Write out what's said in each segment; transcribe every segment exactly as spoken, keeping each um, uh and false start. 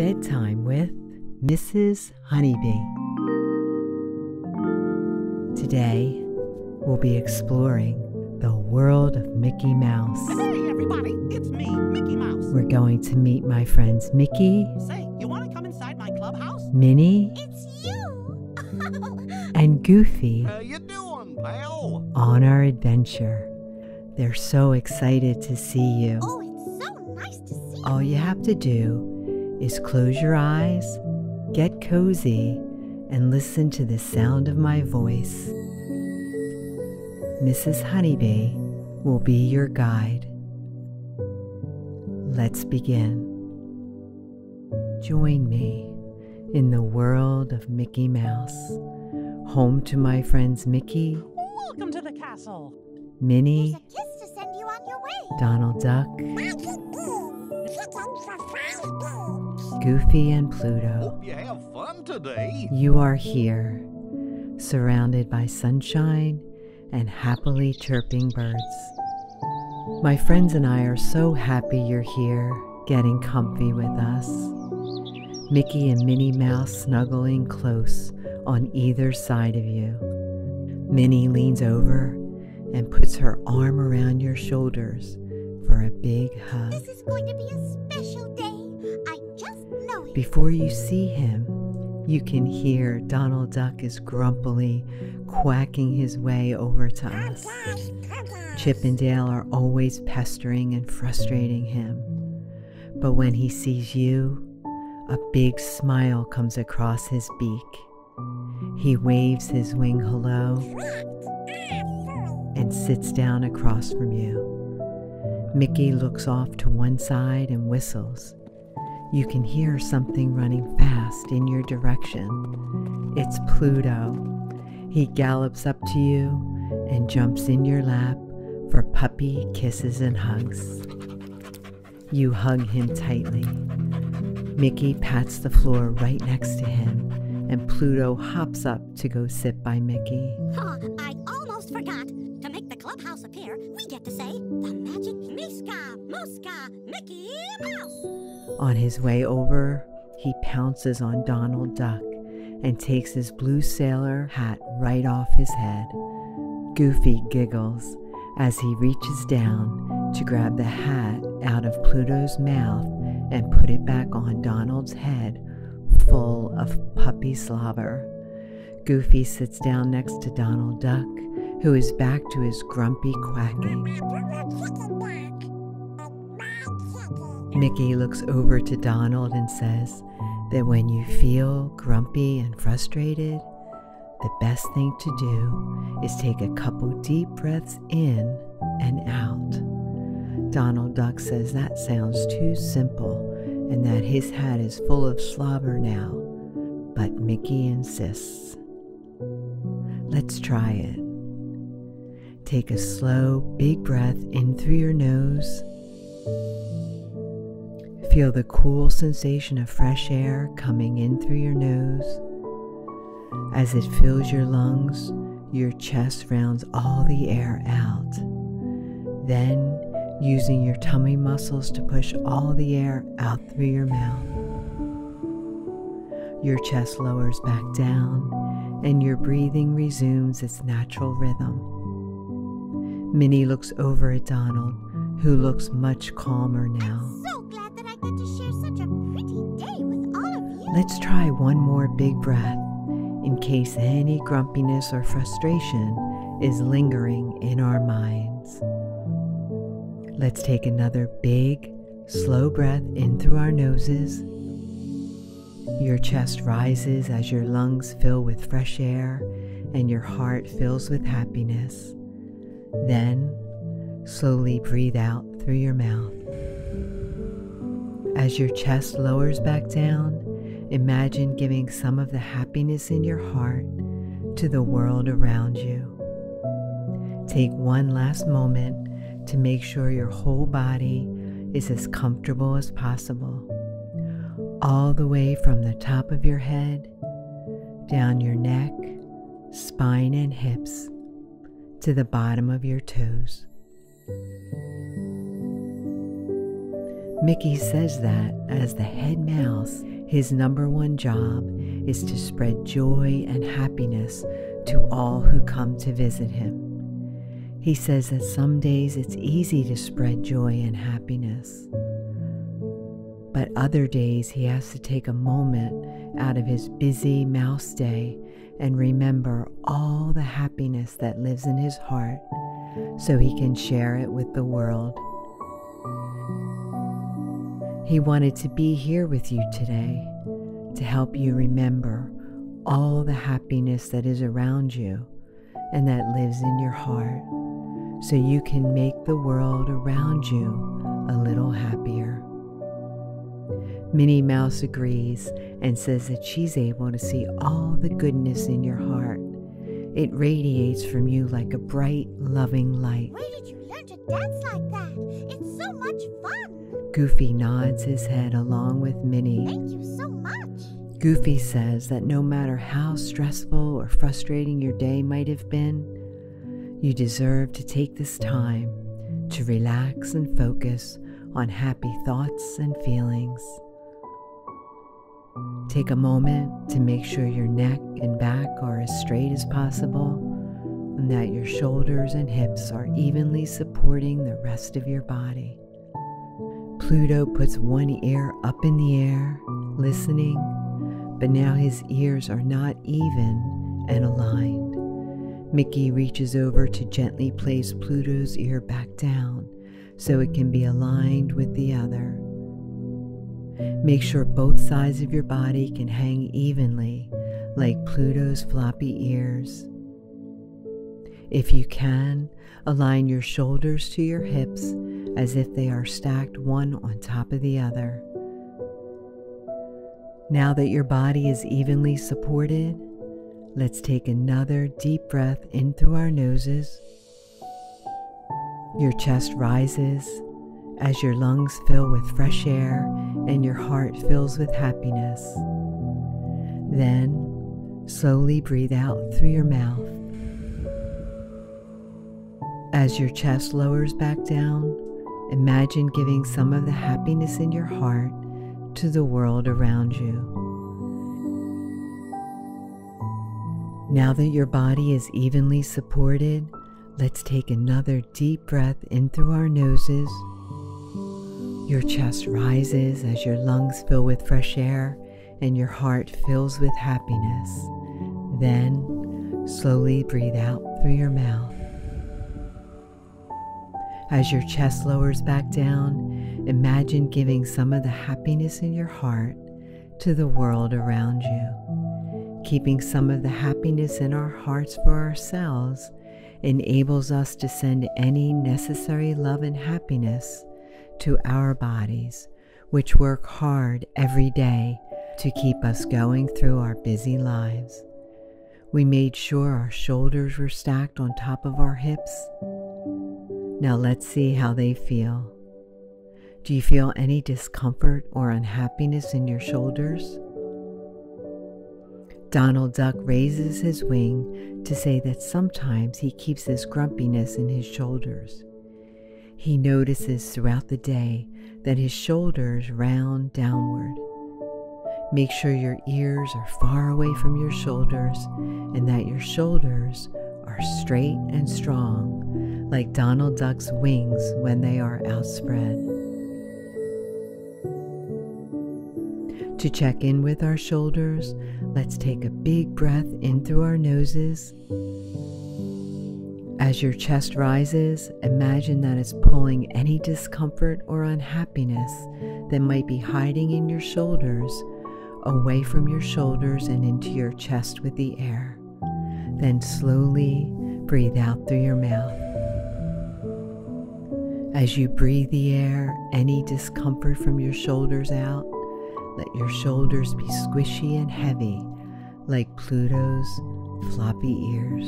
Bedtime with Missus Honeybee. Today, we'll be exploring the world of Mickey Mouse. Hey everybody, it's me, Mickey Mouse. We're going to meet my friends Mickey. Say, you want to come inside my clubhouse? Minnie. It's you. And Goofy. How you doing, pal? On our adventure. They're so excited to see you. Oh, it's so nice to see you. All you have to do is close your eyes, get cozy, and listen to the sound of my voice. Missus Honeybee will be your guide. Let's begin. Join me in the world of Mickey Mouse, home to my friends Mickey. Welcome to the castle. Minnie. There's a kiss to send you on your way. Donald Duck. Goofy and Pluto. Hope you have fun today. You are here, surrounded by sunshine and happily chirping birds. My friends and I are so happy you're here, getting comfy with us. Mickey and Minnie Mouse snuggling close on either side of you. Minnie leans over and puts her arm around your shoulders for a big hug. This is going to be a special day. Before you see him, you can hear Donald Duck is grumpily quacking his way over to us. Chip and Dale are always pestering and frustrating him. But when he sees you, a big smile comes across his beak. He waves his wing hello and sits down across from you. Mickey looks off to one side and whistles. You can hear something running fast in your direction. It's Pluto. He gallops up to you and jumps in your lap for puppy kisses and hugs. You hug him tightly. Mickey pats the floor right next to him, and Pluto hops up to go sit by Mickey. Huh, I almost forgot. To make the clubhouse appear, we get to say the magic Mooska, Mooska, Mickey Mouse. On his way over, he pounces on Donald Duck and takes his blue sailor hat right off his head. Goofy giggles as he reaches down to grab the hat out of Pluto's mouth and put it back on Donald's head, full of puppy slobber. Goofy sits down next to Donald Duck, who is back to his grumpy quacking. Mickey looks over to Donald and says that when you feel grumpy and frustrated, the best thing to do is take a couple deep breaths in and out. Donald Duck says that sounds too simple and that his hat is full of slobber now, but Mickey insists. Let's try it. Take a slow, big breath in through your nose. Feel the cool sensation of fresh air coming in through your nose. As it fills your lungs, your chest rounds all the air out. Then, using your tummy muscles to push all the air out through your mouth. Your chest lowers back down, and your breathing resumes its natural rhythm. Minnie looks over at Donald, who looks much calmer now. Get to share such a pretty day with all of you. Let's try one more big breath in case any grumpiness or frustration is lingering in our minds. Let's take another big, slow breath in through our noses. Your chest rises as your lungs fill with fresh air and your heart fills with happiness. Then, slowly breathe out through your mouth. As your chest lowers back down, imagine giving some of the happiness in your heart to the world around you. Take one last moment to make sure your whole body is as comfortable as possible, all the way from the top of your head, down your neck, spine and hips, to the bottom of your toes. Mickey says that as the head mouse, his number one job is to spread joy and happiness to all who come to visit him. He says that some days it's easy to spread joy and happiness, but other days he has to take a moment out of his busy mouse day and remember all the happiness that lives in his heart so he can share it with the world. He wanted to be here with you today to help you remember all the happiness that is around you and that lives in your heart, so you can make the world around you a little happier. Minnie Mouse agrees and says that she's able to see all the goodness in your heart. It radiates from you like a bright, loving light. Where did you learn to dance like that? It's so much fun! Goofy nods his head along with Minnie. Thank you so much! Goofy says that no matter how stressful or frustrating your day might have been, you deserve to take this time to relax and focus on happy thoughts and feelings. Take a moment to make sure your neck and back are as straight as possible and that your shoulders and hips are evenly supporting the rest of your body. Pluto puts one ear up in the air, listening, but now his ears are not even and aligned. Mickey reaches over to gently place Pluto's ear back down so it can be aligned with the other. Make sure both sides of your body can hang evenly, like Pluto's floppy ears. If you can, align your shoulders to your hips as if they are stacked one on top of the other. Now that your body is evenly supported, let's take another deep breath in through our noses. Your chest rises as your lungs fill with fresh air and your heart fills with happiness. Then, slowly breathe out through your mouth. As your chest lowers back down, imagine giving some of the happiness in your heart to the world around you. Now that your body is evenly supported, let's take another deep breath in through our noses. Your chest rises as your lungs fill with fresh air and your heart fills with happiness. Then, slowly breathe out through your mouth. As your chest lowers back down, imagine giving some of the happiness in your heart to the world around you. Keeping some of the happiness in our hearts for ourselves enables us to send any necessary love and happiness to our bodies, which work hard every day to keep us going through our busy lives. We made sure our shoulders were stacked on top of our hips. Now let's see how they feel. Do you feel any discomfort or unhappiness in your shoulders? Donald Duck raises his wing to say that sometimes he keeps this grumpiness in his shoulders. He notices throughout the day that his shoulders round downward. Make sure your ears are far away from your shoulders and that your shoulders are straight and strong, like Donald Duck's wings when they are outspread. To check in with our shoulders, let's take a big breath in through our noses. As your chest rises, imagine that it's pulling any discomfort or unhappiness that might be hiding in your shoulders away from your shoulders and into your chest with the air. Then slowly breathe out through your mouth. As you breathe the air, any discomfort from your shoulders out, let your shoulders be squishy and heavy, like Pluto's floppy ears.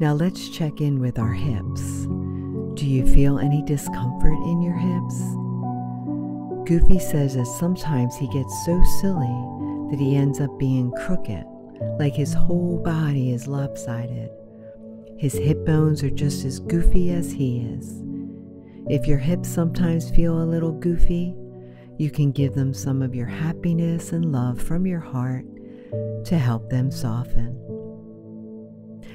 Now let's check in with our hips. Do you feel any discomfort in your hips? Goofy says that sometimes he gets so silly that he ends up being crooked, like his whole body is lopsided. His hip bones are just as goofy as he is. If your hips sometimes feel a little goofy, you can give them some of your happiness and love from your heart to help them soften.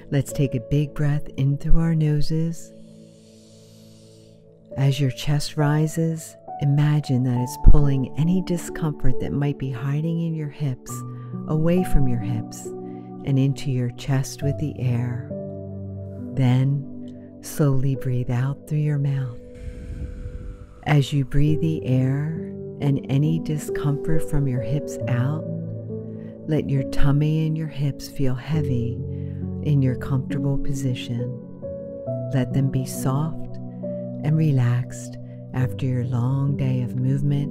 Let's take a big breath in through our noses. As your chest rises, imagine that it's pulling any discomfort that might be hiding in your hips away from your hips and into your chest with the air. Then, slowly breathe out through your mouth. As you breathe the air and any discomfort from your hips out, let your tummy and your hips feel heavy in your comfortable position. Let them be soft and relaxed after your long day of movement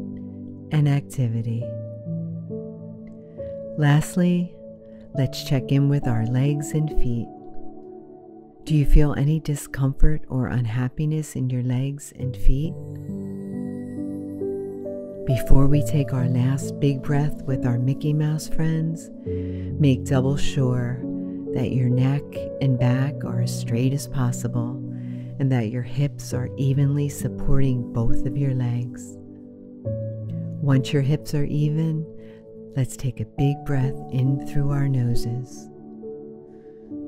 and activity. Lastly, let's check in with our legs and feet. Do you feel any discomfort or unhappiness in your legs and feet? Before we take our last big breath with our Mickey Mouse friends, make double sure that your neck and back are as straight as possible and that your hips are evenly supporting both of your legs. Once your hips are even, let's take a big breath in through our noses.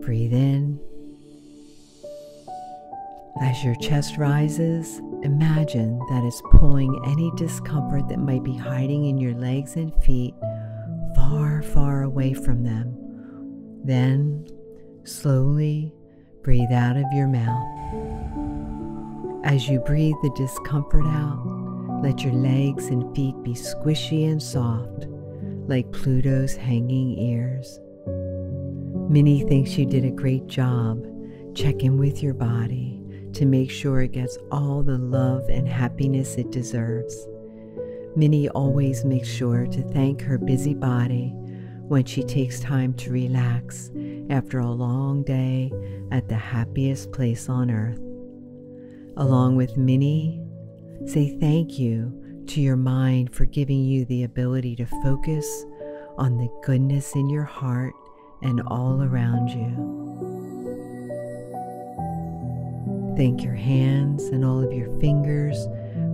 Breathe in. As your chest rises, imagine that it's pulling any discomfort that might be hiding in your legs and feet far, far away from them. Then, slowly breathe out of your mouth. As you breathe the discomfort out, let your legs and feet be squishy and soft, like Pluto's hanging ears. Minnie thinks you did a great job. Check in with your body to make sure it gets all the love and happiness it deserves. Minnie always makes sure to thank her busy body when she takes time to relax after a long day at the happiest place on earth. Along with Minnie, say thank you to your mind for giving you the ability to focus on the goodness in your heart and all around you. Thank your hands and all of your fingers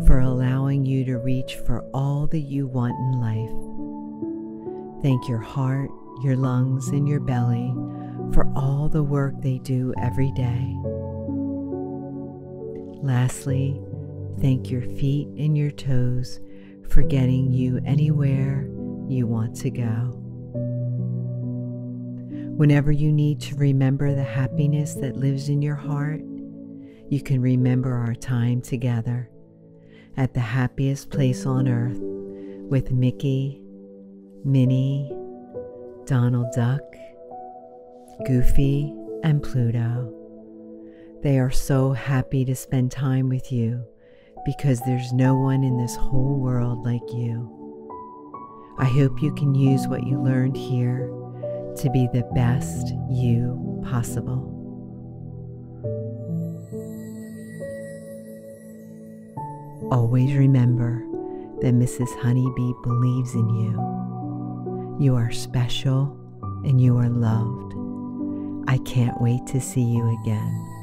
for allowing you to reach for all that you want in life. Thank your heart, your lungs, and your belly for all the work they do every day. Lastly, thank your feet and your toes for getting you anywhere you want to go. Whenever you need to remember the happiness that lives in your heart, you can remember our time together at the happiest place on earth with Mickey, Minnie, Donald Duck, Goofy, and Pluto. They are so happy to spend time with you, because there's no one in this whole world like you. I hope you can use what you learned here to be the best you possible. Always remember that Missus Honeybee believes in you. You are special and you are loved. I can't wait to see you again.